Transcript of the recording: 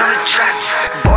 on the track.